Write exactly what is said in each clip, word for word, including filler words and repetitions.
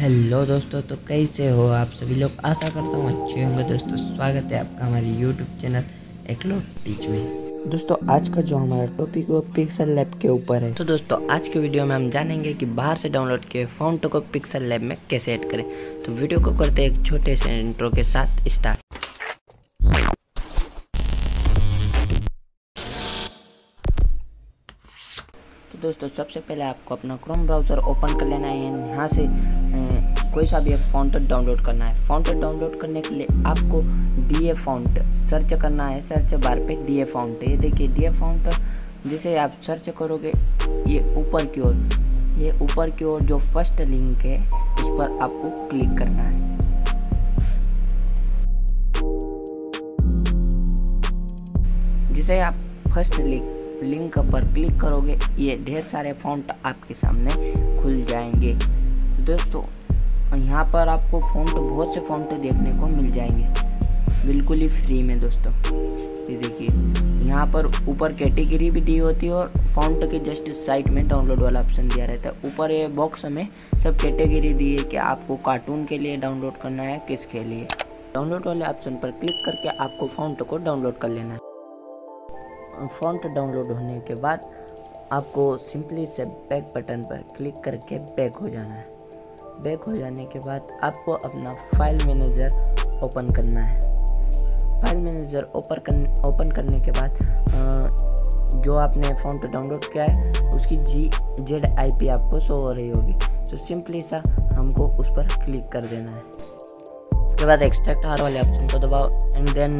Hello दोस्तों, तो कैसे हो आप सभी लोग। आशा करता हूँ अच्छे होंगे। दोस्तों स्वागत है आपका हमारे यूट्यूब चैनल एक्लो टीच में। दोस्तों आज का जो हमारा टॉपिक है वो पिक्सल लैब के ऊपर है। तो दोस्तों आज के वीडियो में हम जानेंगे कि बाहर से डाउनलोड किए फॉन्ट को पिक्सल लैब में कैसे ऐड करें। तो वीडियो को करते एक छोटे से इंट्रो के साथ स्टार्ट। दोस्तों सबसे पहले आपको अपना क्रोम ब्राउज़र ओपन कर लेना है। यहाँ से कोई सा भी एक फॉन्ट डाउनलोड करना है। फॉन्ट डाउनलोड करने के लिए आपको डीएफॉन्ट सर्च करना है। सर्च बार पे डीएफॉन्ट, ये देखिए डीएफॉन्ट जिसे आप सर्च करोगे ये ऊपर की ओर ये ऊपर की ओर जो फर्स्ट लिंक है इस पर आपको क्लिक करना है। जिसे आप फर्स्ट लिंक लिंक पर क्लिक करोगे ये ढेर सारे फॉन्ट आपके सामने खुल जाएंगे। दोस्तों यहाँ पर आपको फॉन्ट बहुत से फॉन्ट देखने को मिल जाएंगे बिल्कुल ही फ्री में। दोस्तों ये देखिए यहाँ पर ऊपर कैटेगरी भी दी होती है और फॉन्ट के जस्ट साइड में डाउनलोड वाला ऑप्शन दिया रहता है। ऊपर ये बॉक्स में सब कैटेगरी दी है कि आपको कार्टून के लिए डाउनलोड करना है, किसके लिए। डाउनलोड वाले ऑप्शन पर क्लिक करके आपको फॉन्ट को डाउनलोड कर लेना है। फॉन्ट डाउनलोड होने के बाद आपको सिंपली से बैक बटन पर क्लिक करके बैक हो जाना है। बैक हो जाने के बाद आपको अपना फाइल मैनेजर ओपन करना है। फाइल मैनेजर ओपन कर ओपन करने के बाद आ, जो आपने फॉन्ट डाउनलोड किया है उसकी जी जेड आई पी आपको शो हो रही होगी, तो सिंपली सा हमको उस पर क्लिक कर देना है। उसके बाद एक्सट्रैक्ट हार वाले ऑप्शन को दबाओ एंड देन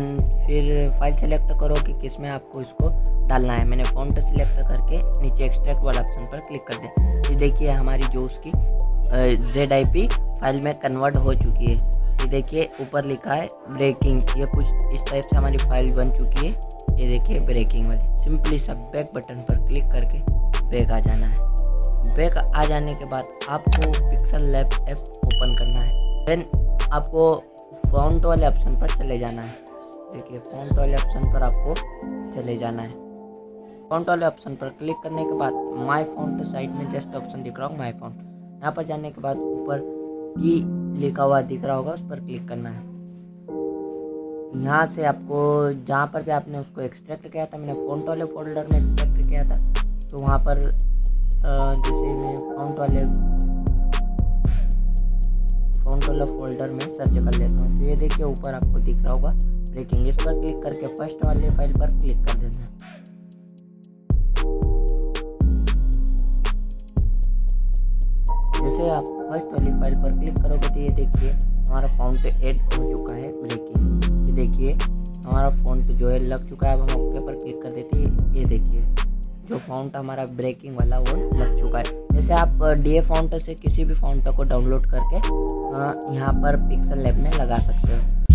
फिर फाइल सेलेक्ट करो कि किस में आपको इसको डालना है। मैंने फॉन्ट सिलेक्ट करके नीचे एक्सट्रैक्ट वाला ऑप्शन पर क्लिक कर दें। ये देखिए हमारी जो उसकी जेड आई पी फाइल में कन्वर्ट हो चुकी है। ये देखिए ऊपर लिखा है ब्रेकिंग, ये कुछ इस टाइप से हमारी फाइल बन चुकी है। ये देखिए ब्रेकिंग वाली, सिंपली सब बैक बटन पर क्लिक करके बैक आ जाना है। बैक आ जाने के बाद आपको पिक्सल लैब ऐप ओपन करना है। देन आपको फॉन्ट वाले ऑप्शन पर चले जाना है। देखिए फॉन्ट वाले ऑप्शन पर आपको चले जाना है। फॉन्ट वाले ऑप्शन पर क्लिक करने के बाद माय फॉन्ट साइड में जस्ट ऑप्शन दिख रहा होगा माय फॉन्ट, यहाँ पर जाने के बाद ऊपर की लिखा हुआ दिख रहा होगा उस पर क्लिक करना है। यहाँ से आपको जहाँ पर भी आपने उसको एक्सट्रैक्ट किया था, मैंने फॉन्ट वाले फोल्डर में एक्सट्रैक्ट किया था, तो वहाँ पर जैसे मैं फॉन्ट वाले फॉन्ट वाला फोल्डर में सर्च कर लेता हूँ तो ये देखिए ऊपर आपको दिख रहा होगा ब्रेकिंग, इस पर क्लिक करके फर्स्ट वाले फाइल पर क्लिक कर देना है। जैसे आप फर्स्ट वाली फाइल पर क्लिक करोगे तो ये देखिए हमारा फॉन्ट ऐड हो चुका है ब्रेकिंग। ये देखिए हमारा फॉन्ट जो है लग चुका है। अब हम ओके पर क्लिक कर देते हैं। ये देखिए जो फॉन्ट हमारा ब्रेकिंग वाला वो लग चुका है। जैसे आप डीए फॉन्ट से किसी भी फॉन्ट को डाउनलोड करके यहाँ पर पिक्सल लैब में लगा सकते हो।